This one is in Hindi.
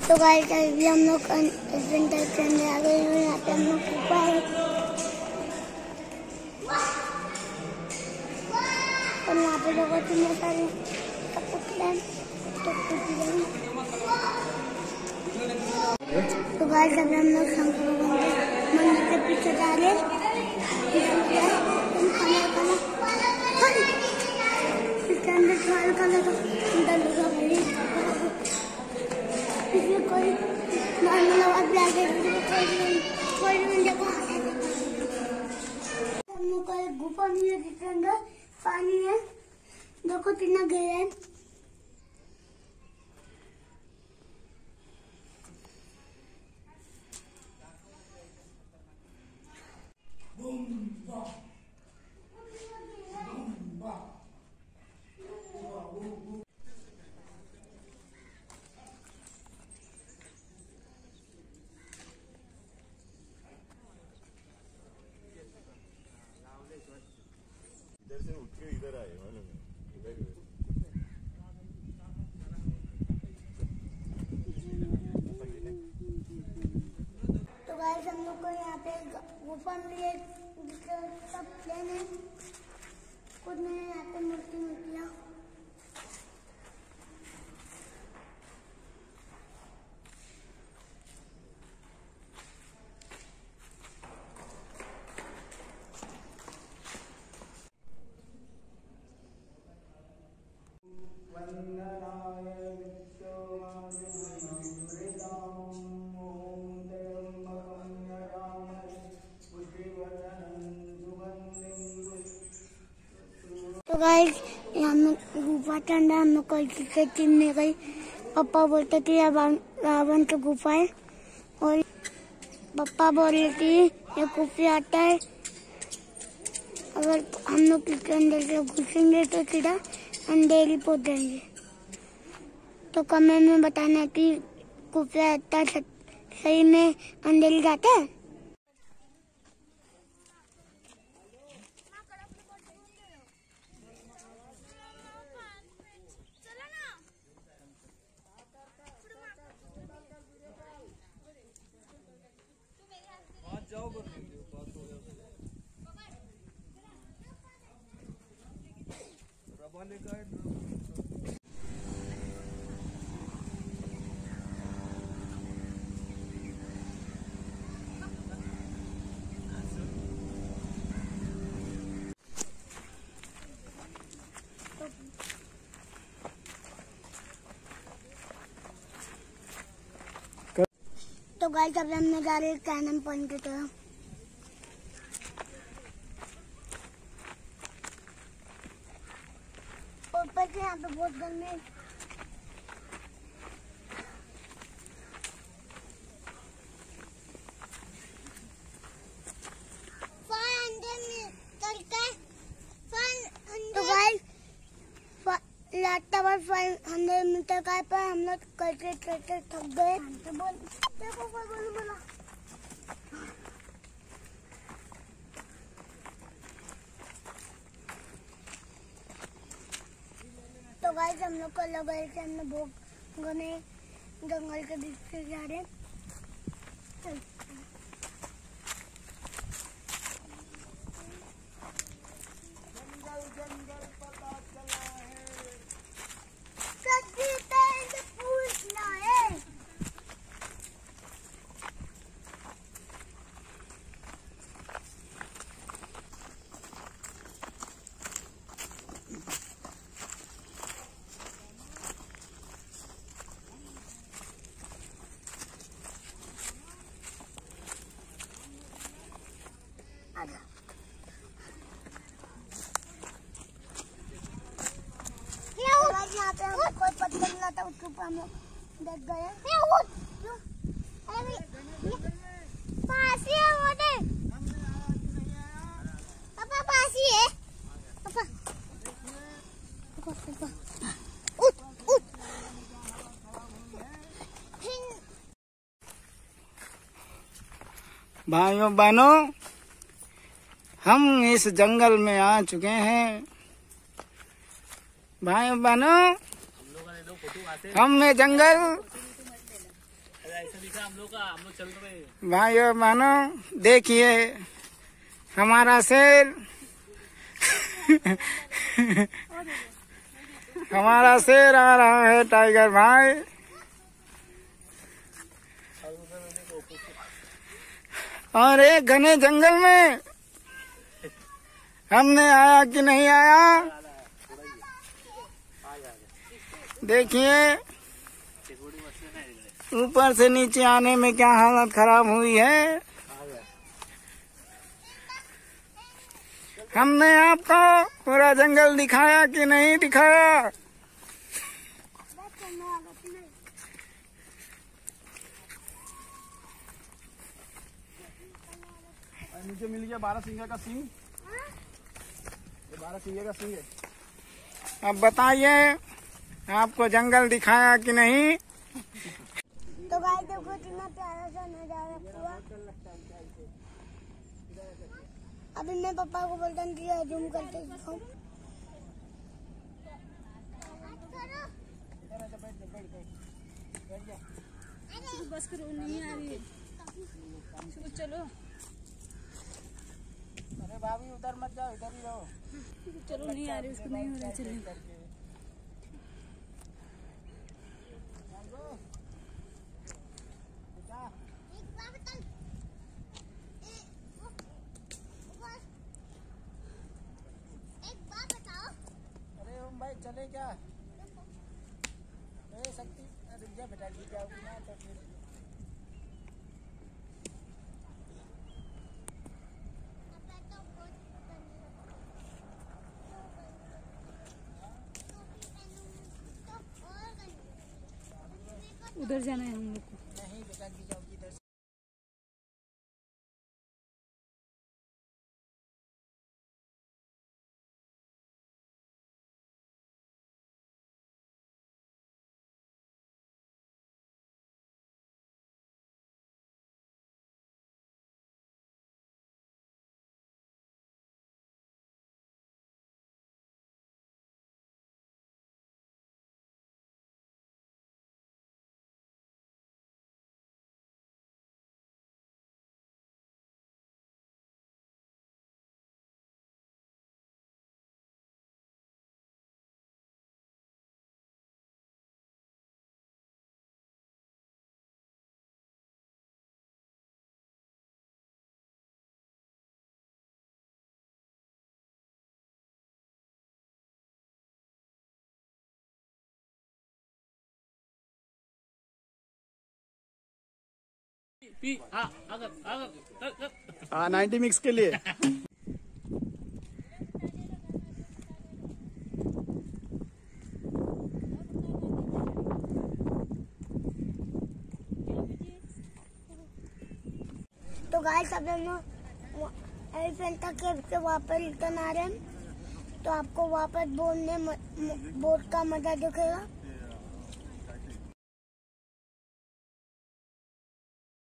तो गाइस अभी हम लोग एडवेंचर ट्रेन में आ गए हैं। यहाँ पे हम लोग ऊपर और यहाँ पे लोगों को इतने सारे टपक। तो गाइस अभी हम लोग शंकर भगवान मंदिर के पीछे जा रहे हैं। इसमें कोई गुफा नहीं है जिसके अंदर पानी है। देखो कितना गहरा है। इधर आए तो गाइस हम लोग को यहाँ पे गुफा मिली है। सब प्लेन है, कुछ नहीं है। यहाँ पे मूर्तियाँ गुफा ठंडा। हम लोग कल टीम में गई। पप्पा बोलते थे रावण की गुफा है और पप्पा बोले थे ये कुफरी आता है। अगर हम लोग इसके अंदर से घुसेंगे तो सीधा अंधेरी पहुँचेंगे। तो कमेंट में बताना कि कुफरी आता सही में अंधेरी जाता है। तो गाइस अब हम जा रहे हैं कैनन पॉइंट की तरफ। यहाँ पे बहुत गर्मी है। तो गाइस लाता बार 500 मीटर का पर हम लोग करके करके थक गए। तो गाइस हम लोग को लगा है कि हम लोग बहुत घने जंगल के बीच से जा रहे हैं। उसके ऊपर हम देख गए। भाइयों बहनों, हम इस जंगल में आ चुके हैं। भाइयों बहनों, हम में जंगल भाइयों बहनों देखिए हमारा शेर हमारा शेर आ रहा है टाइगर भाई। और एक घने जंगल में हमने आया कि नहीं आया देखिए, ऊपर से नीचे आने में क्या हालत खराब हुई है। हमने आपको पूरा जंगल दिखाया कि नहीं दिखाया। नीचे मिल गया 12 सिंगे का सिंग, 12 सिंगे का सिंग है। अब बताइए आपको जंगल दिखाया कि नहीं। तो गाइस देखो कितना प्यारा सा नजारा पूरा। अभी मैं पापा को बोलता हूँ कि जूम करके दिखाओ। बस करो नहीं आ रही, चलो भाभी उधर मत जाओ, इधर ही रहो। चलो नहीं आ रही, उसको नहीं हो रहा। चलिए अरे ओम भाई चले क्या शक्ति, रुक जा बेटा जी जाओ। उधर जाना है हम लोग को। नहीं बेटा जी जाओ इधर। हाँ 90 मिक्स के लिए। तो गाइस अब हम एयरफेल तक से वापस रिटर्न आ रहे हैं, तो आपको वापस बोट का मजा दिखेगा।